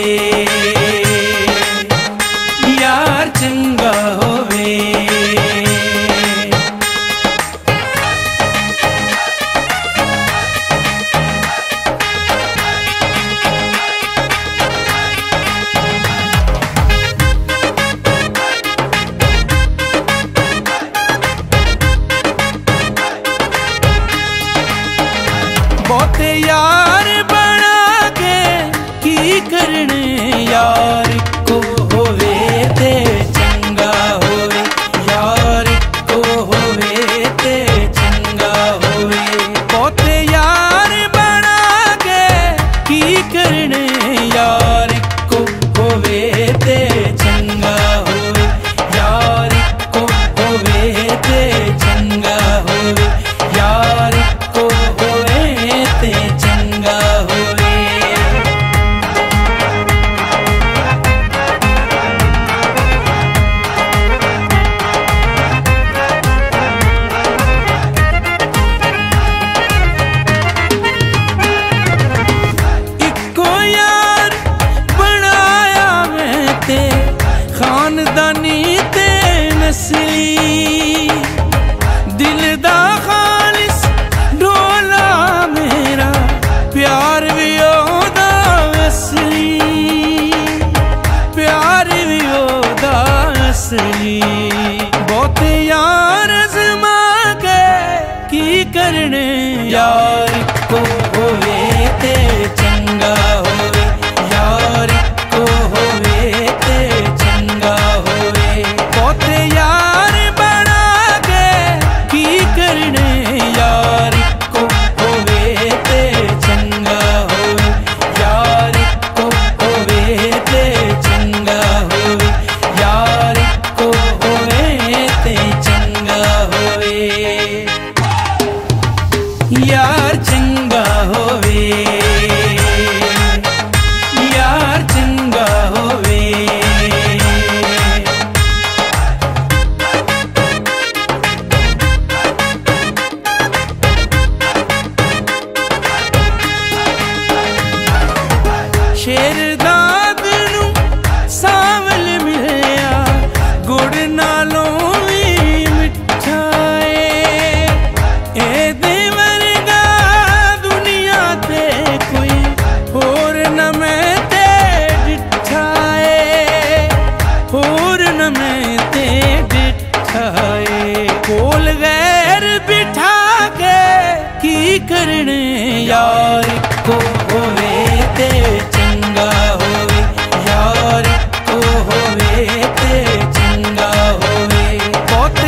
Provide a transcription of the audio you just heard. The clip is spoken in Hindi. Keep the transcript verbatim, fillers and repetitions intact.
होवे यार चंगा होवे। बहुते यार बना के की करने